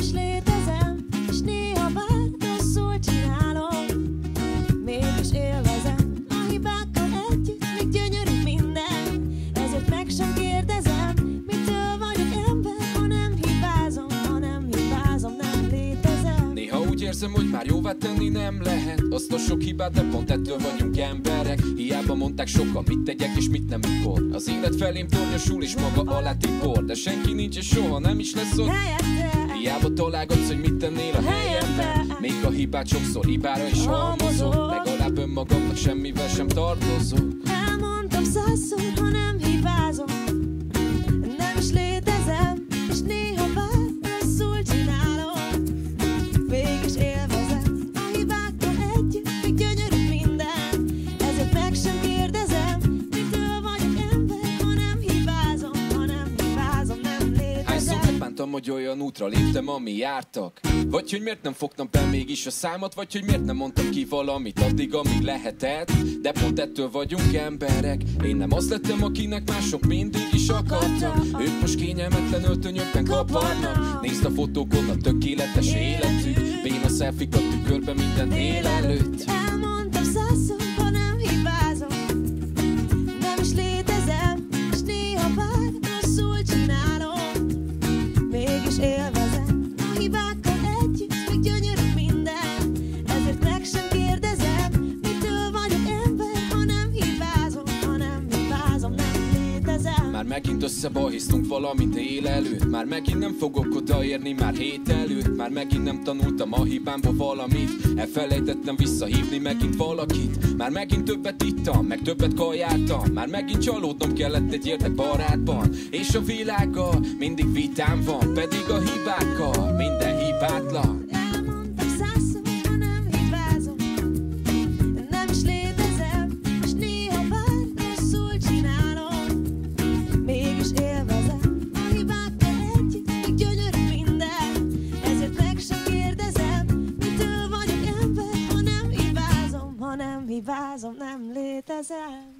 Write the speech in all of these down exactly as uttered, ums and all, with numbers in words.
is létezem, és néha változzul csinálom. Mégis élvezem a hibákkal együtt, még gyönyörű minden. Ezért meg sem kérdezem, mitől vagyok ember, ha nem hibázom, ha nem hibázom, nem létezem. Néha úgy érzem, hogy már jóvá tenni nem lehet azt a sok hibát, de pont ettől vagyunk emberek. Hiába mondták sokan, mit tegyek és mit nem mikor. Az élet felém tornyosul és maga alá tipor, de senki nincs és soha nem is lesz ott helyette. Hiába találgatsz, hogy mit tennél a helyemben, még a hibát sokszor hibára is halmozol. Legalább önmagamnak semmivel sem tartozok. Elmondtam százszor, ha nem hibázom, nem is létezem, és néha bár rosszul csinálom. Mégis élvezem a hibákkal együtt, még gyönyörű minden. Ezért meg sem kérdezem, mitől vagyok ember, ha nem hibázom, ha nem hibázom, nem létezem. Hányszor megbántam, hogy olyan útra léptem, ami jártak, vagy hogy miért nem fogtam be mégis a számot, vagy hogy miért nem mondtam ki valamit addig, amíg lehetett. De pont ettől vagyunk emberek. Én nem azt lettem, akinek mások mindig is akartak. Ők most kényelmetlen öltönyökben kaparnak. Nézd a fotókon a tökéletes életük, bén a szelfik a tükörbe minden dél előtt. Elmondtam százszor, ha nem hibázom, nem is létezem, és néha bár rosszul csinálom. Mégis élvezem a hibákkal együtt, még gyönyörű minden. Ezért meg sem kérdezem, mitől vagyok ember, ha nem hibázom, ha nem hibázom, nem létezem. Már megint összebahisztunk valamit él előtt, már megint nem fogok odaérni már hét előtt, már megint nem tanultam a hibámból valamit, elfelejtettem visszahívni megint valakit. Már megint többet ittam, meg többet kajáltam, már megint csalódnom kellett egy értek barátban. És a világgal mindig vitám van, pedig a hibákkal minden hibátlan. Elmondtam százszor, ha nem hibázom, nem is létezem, és néha bár rosszul csinálom. Mégis élvezem a hibákkal együtt, még gyönyörű minden. Ezért meg sem kérdezem, mitől vagyok ember, ha nem hibázom, ha nem hibázom, nem létezem.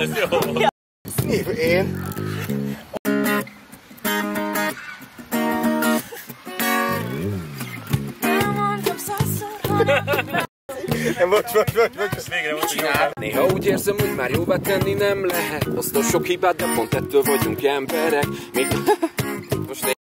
Ez jó. Én. Elmondtam százszor, ha nem. Bocs, bocs, bocs, bocs, ezt végre most csinál. Néha úgy érzem, hogy már jóvá tenni nem lehet azt a sok hibát, de pont ettől vagyunk emberek. Még... Most